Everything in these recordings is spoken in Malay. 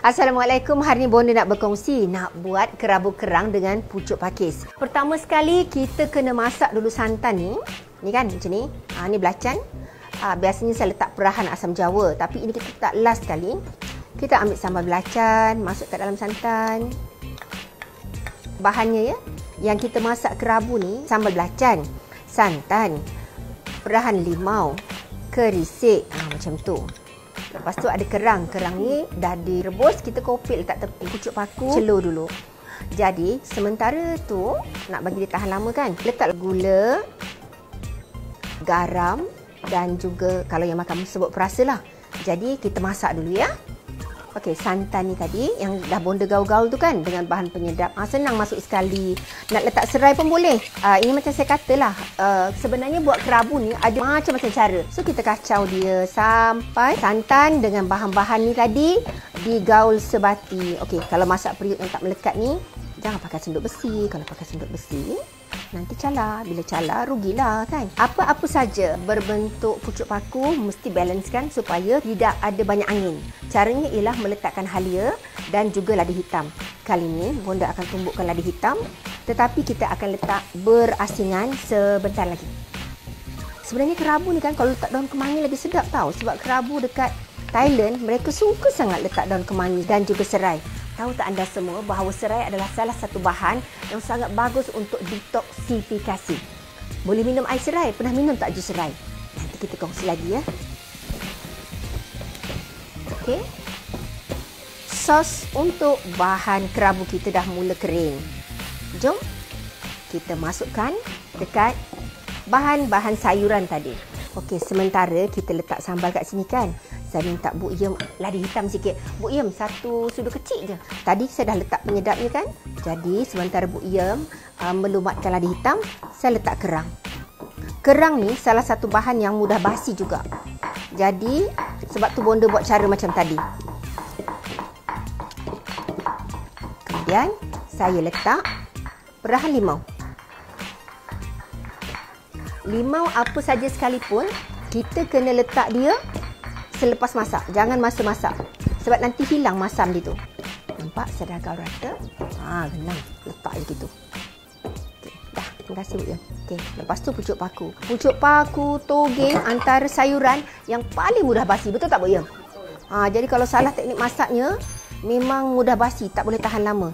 Assalamualaikum. Hari ni Bonda nak berkongsi nak buat kerabu kerang dengan pucuk pakis. Pertama sekali kita kena masak dulu santan ni. Ni kan macam ni. Ni belacan. Biasanya saya letak perahan asam jawa, tapi ini kita letak last sekali. Kita ambil sambal belacan, masuk kat dalam santan. Bahannya ya, yang kita masak kerabu ni sambal belacan, santan, perahan limau, kerisik, macam tu. Lepas tu ada kerang. Kerang ni dah direbus, kita kopek letak tepi, pucuk paku, celur dulu. Jadi sementara tu nak bagi dia tahan lama kan, letak gula, garam dan juga kalau yang makan sebut perasa lah. Jadi kita masak dulu ya. Okey, santan ni tadi yang dah Bonda gaul-gaul tu kan dengan bahan penyedap. Senang masuk sekali. Nak letak serai pun boleh. Ini macam saya katalah, sebenarnya buat kerabu ni ada macam-macam cara. So kita kacau dia sampai santan dengan bahan-bahan ni tadi digaul sebati. Okey, kalau masak periuk yang tak melekat ni jangan pakai sendok besi. Kalau pakai sendok besi nanti calar. Bila calar rugilah kan. Apa-apa saja berbentuk pucuk paku mesti balance kan supaya tidak ada banyak angin. Caranya ialah meletakkan halia dan juga lada hitam. Kali ini Bonda akan tumbukkan lada hitam, tetapi kita akan letak berasingan sebentar lagi. Sebenarnya kerabu ni kan kalau letak daun kemangi lagi sedap tau. Sebab kerabu dekat Thailand mereka suka sangat letak daun kemangi dan juga serai. Tahu tak anda semua bahawa serai adalah salah satu bahan yang sangat bagus untuk detoksifikasi. Boleh minum air serai? Pernah minum tak jus serai? Nanti kita kongsi lagi ya. Okey. Sos untuk bahan kerabu kita dah mula kering. Jom kita masukkan dekat bahan-bahan sayuran tadi. Okey, sementara kita letak sambal kat sini kan. Saya minta Bu Yem lada hitam sikit. Bu Yem satu sudu kecil je. Tadi saya dah letak penyedapnya kan. Jadi sementara Bu Yem melumatkan lada hitam, saya letak kerang. Kerang ni salah satu bahan yang mudah basi juga. Jadi sebab tu Bonda buat cara macam tadi. Kemudian saya letak perahan limau. Limau apa saja sekalipun kita kena letak dia selepas masak. Jangan masa masak. Sebab nanti hilang masam dia tu. Nampak? Saya dah agak rata. Genang. Letak je gitu. Okay, dah. Terima kasih Bu. Okay. Lepas tu pucuk paku. Pucuk paku, togeng antara sayuran yang paling mudah basi. Betul tak Bu? Jadi kalau salah teknik masaknya, memang mudah basi. Tak boleh tahan lama.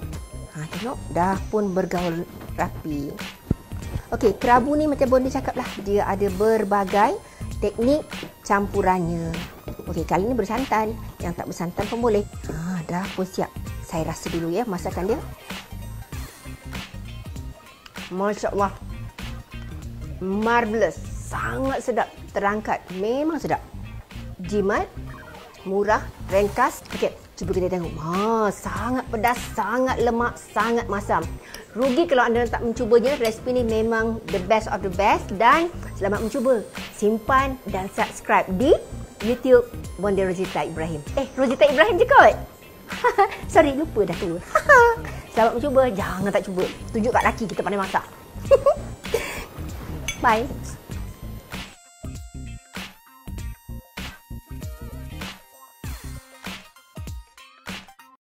Tengok. Dah pun bergaul rapi. Okey, kerabu ni macam Bonda cakap lah. Dia ada berbagai teknik campurannya. Okey, kali ni bersantan. Yang tak bersantan pun boleh. Dah pun siap. Saya rasa dulu ya masakan dia. Masya Allah. Marvelous. Sangat sedap. Terangkat. Memang sedap. Jimat. Murah. Ringkas. Okey, cuba kita tengok. Sangat pedas, sangat lemak, sangat masam. Rugi kalau anda tak mencubanya. Resipi ni memang the best of the best. Dan selamat mencuba. Simpan dan subscribe di YouTube Bonda Rozita Ibrahim. Rozita Ibrahim je kot. Sorry, lupa dah tua. Selamat mencuba. Jangan tak cuba. Tunjuk kat laki kita pandai masak. Bye.